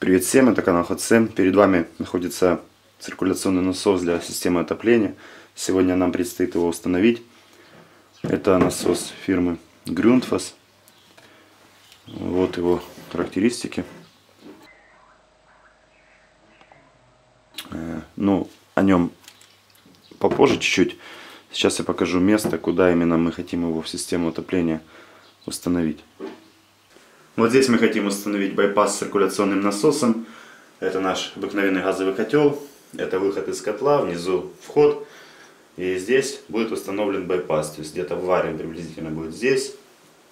Привет всем, это канал HotSEM. Перед вами находится циркуляционный насос для системы отопления. Сегодня нам предстоит его установить. Это насос фирмы GRUNDFOS. Вот его характеристики. Ну, о нем попозже чуть-чуть. Сейчас я покажу место, куда именно мы хотим его в систему отопления установить. Вот здесь мы хотим установить байпас с циркуляционным насосом. Это наш обыкновенный газовый котел. Это выход из котла, внизу вход. И здесь будет установлен байпас. То есть где-то в варе приблизительно будет здесь,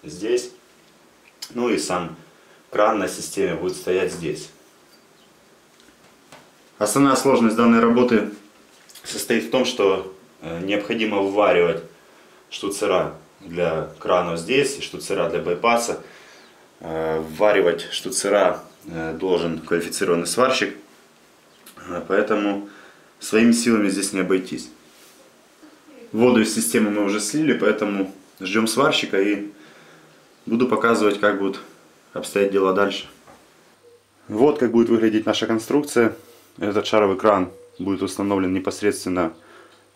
здесь. Ну и сам кран на системе будет стоять здесь. Основная сложность данной работы состоит в том, что необходимо вваривать штуцера для крана здесь и штуцера для байпаса. Вваривать штуцера должен квалифицированный сварщик, поэтому своими силами здесь не обойтись. Воду из системы мы уже слили, поэтому ждем сварщика и буду показывать, как будут обстоять дела дальше. Вот как будет выглядеть наша конструкция. Этот шаровый кран будет установлен непосредственно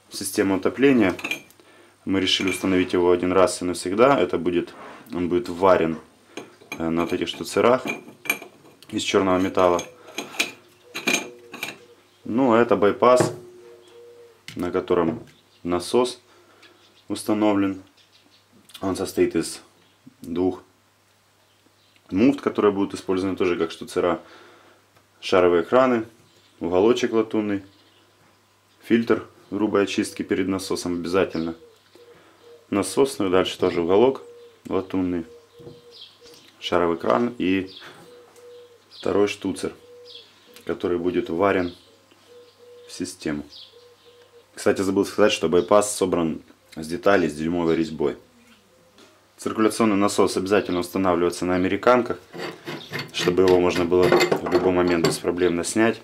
в систему отопления. Мы решили установить его один раз и навсегда. Он будет варен на вот этих штуцерах из черного металла. Ну, а это байпас, на котором насос установлен. Он состоит из двух муфт, которые будут использованы тоже как штуцера, шаровые краны, уголочек латунный, фильтр грубой очистки перед насосом обязательно, насос, ну и дальше тоже уголок латунный, шаровый кран и второй штуцер, который будет варен в систему. Кстати, забыл сказать, что байпас собран с деталей с дюймовой резьбой. Циркуляционный насос обязательно устанавливается на американках, чтобы его можно было в любой момент беспроблемно снять.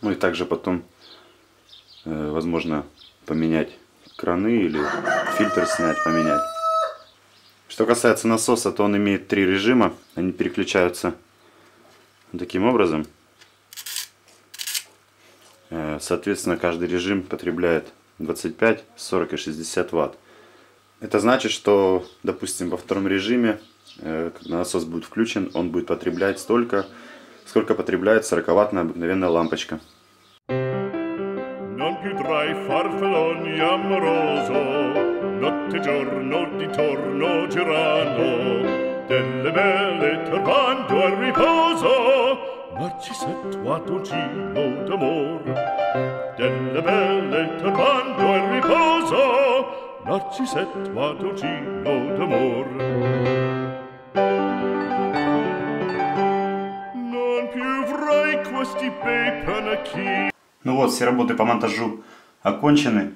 Ну и также потом, возможно, поменять краны или фильтр снять, поменять. Что касается насоса, то он имеет три режима. Они переключаются таким образом. Соответственно, каждый режим потребляет 25, 40 и 60 Вт. Это значит, что, допустим, во втором режиме, когда насос будет включен, он будет потреблять столько, сколько потребляет 40-ваттная обыкновенная лампочка. Notte, giorno, d'intorno, girano, delle belle turbando al riposo, narcisetto adoncino d'amor. Delle belle turbando al riposo, narcisetto adoncino d'amor. Non più avrai questi bei panachi. Ну вот, все работы по монтажу окончены.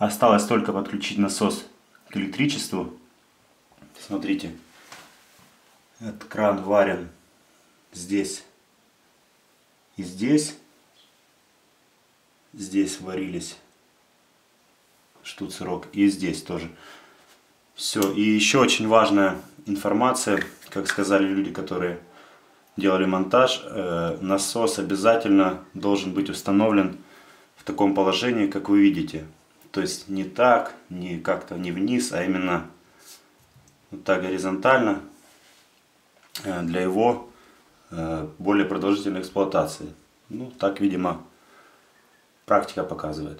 Осталось только подключить насос к электричеству. Смотрите, этот кран варен здесь и здесь. Здесь варились штуцерок и здесь тоже. Все. И еще очень важная информация, как сказали люди, которые делали монтаж, насос обязательно должен быть установлен в таком положении, как вы видите. То есть не так, не как-то не вниз, а именно вот так горизонтально для его более продолжительной эксплуатации. Ну, так, видимо, практика показывает.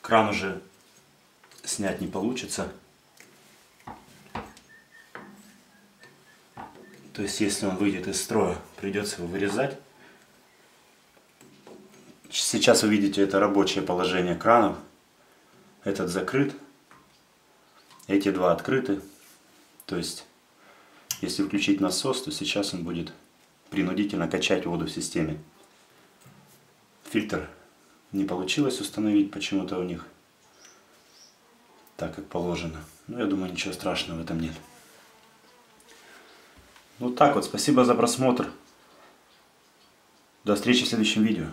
Кран уже снять не получится. То есть, если он выйдет из строя, придется его вырезать. Сейчас вы видите, это рабочее положение кранов. Этот закрыт, эти два открыты. То есть, если включить насос, то сейчас он будет принудительно качать воду в системе. Фильтр не получилось установить почему-то у них, так как положено. Но я думаю, ничего страшного в этом нет. Вот так вот. Спасибо за просмотр. До встречи в следующем видео.